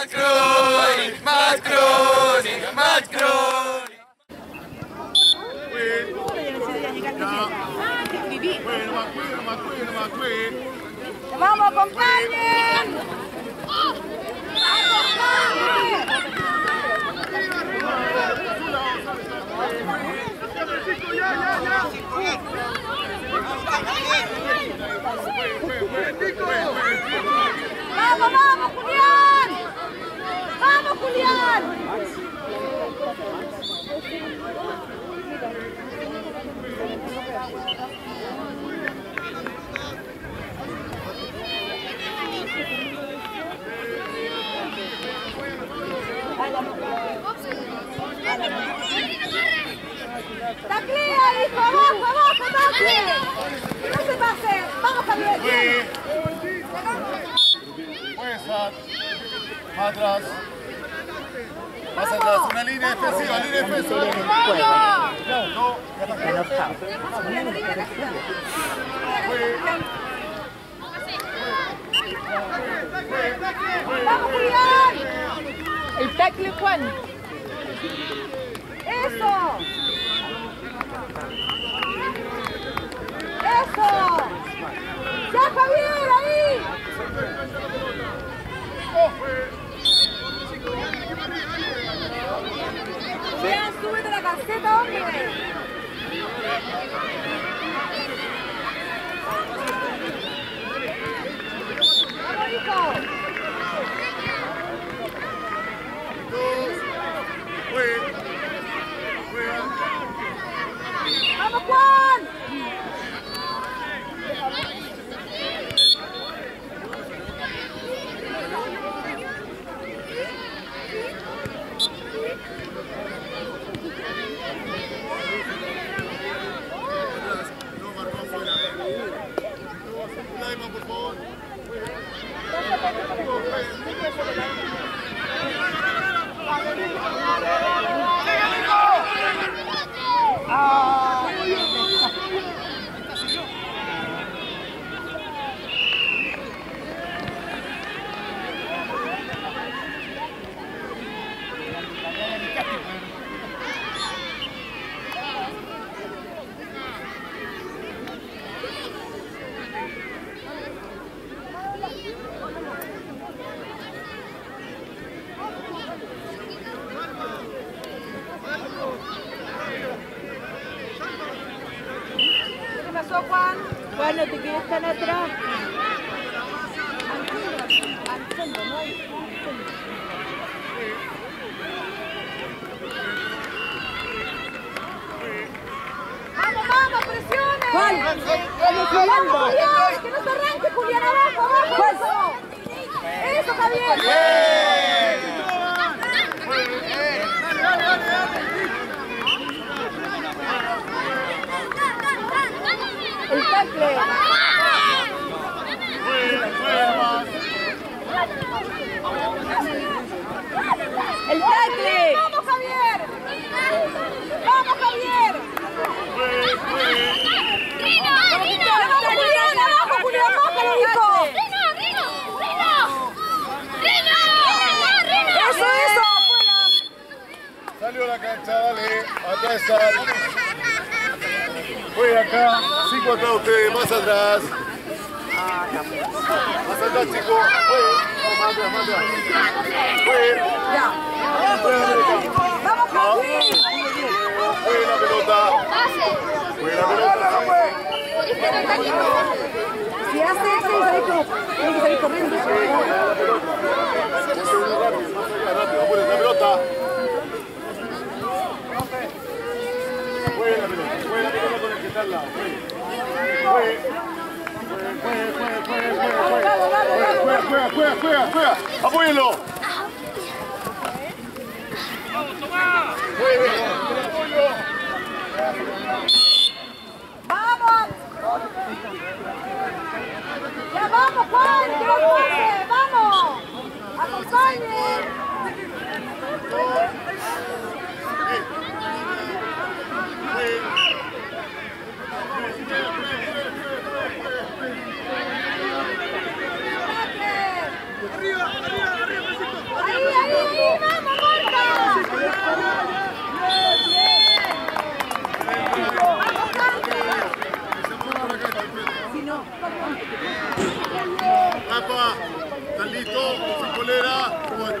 Vamos, compañeros. Vamos, vamos, Julián. Vamos, Julián. ¡Está clara, hijo! ¡Vamos, vamos! ¡No se pase! ¡Vamos, Javier! ¡Bien! Fuerza. Atrás. Más atrás. Una línea defensiva, línea defensiva. ¡No! ¡Vamos, Julián! El tackle, Juan. ¡Eso! ¡Eso! ¡Ya, Javier, ahí! Vean, súbete la calceta, hombre. ¡Vamos, hijo! ¡Vamos, Juan! No marcó afuera. Laima, por favor. ¡Ah! Bueno, te quedas tan atrás. Al fondo, no hay fondo. ¡Vamos, vamos, presiones! ¡Juan! ¡Vamos, Julián! ¡Que no se arranque, Julián! ¡Abajo, abajo! ¡Eso! ¡Eso, Javier! El tacle. El tacle. Vamos, Javier. Vamos, Javier. Rino, Rino. Abajo, Julián, bájalo, hijo. Rino, Rino, Rino. Rino, Rino. Eso, eso. Fuera. Salió la cancha, dale. Acá está. Voy acá, 5 atrás ustedes, más atrás. Más atrás, chicos. Más atrás, más atrás. ¡Vamos, Javi! Fue la pelota. Fue la pelota. Si hace eso, tiene que salir corriendo. Rápido, apuren la pelota. Fue la pelota. Fue, fue, apóyenlo. Vamos, Tomás. Vamos. Ya vamos, Juan, que lo pase, vamos. Acompañen. ¡Arriba, arriba, arriba! Vamos, esto sí,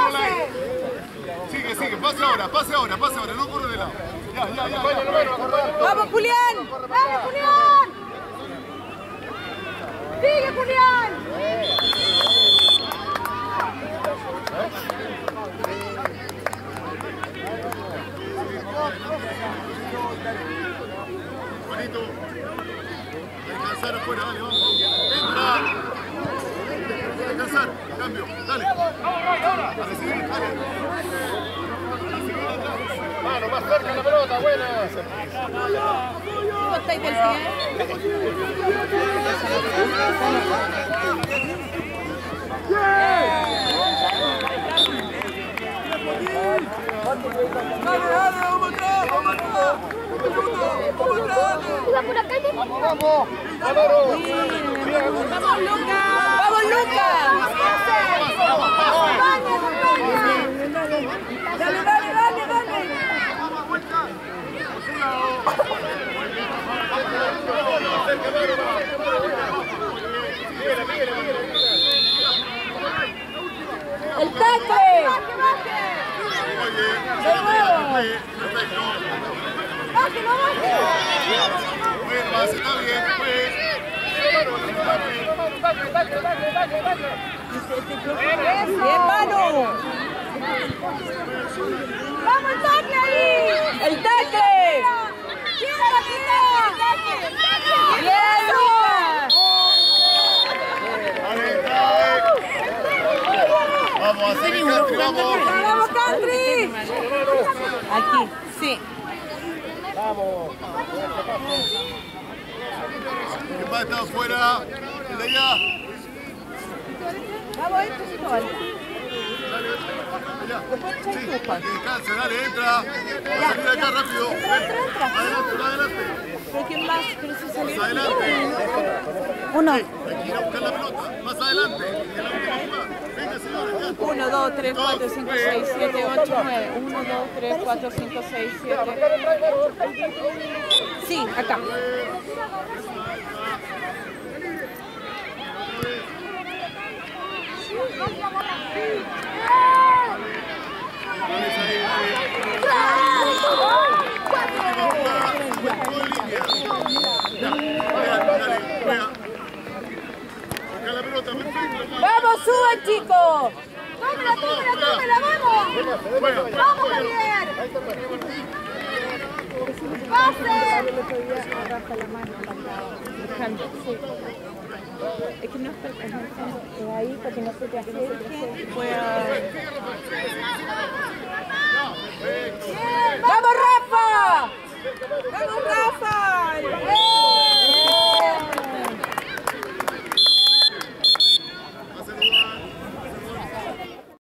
no vale. Sí, descansa, dale, entra. Ya, mira acá rápido. Entra. Adelante. ¿Pero quién más? ¿Pero si salió? Más adelante. Uno. Hay que ir a buscar la pelota. Más adelante. Venga, señores. 1, 2, 3, 4, 5, 6, 7, 8, 9. 1, 2, 3, 4, 5, 6, 7. Sí, acá. Vamos, suban, chicos. Tómela, vamos. Vamos, Javier. Pase. Es que no estoy ahí porque no se te acerque. ¡Vamos, Rafa! ¡Vamos, Rafa!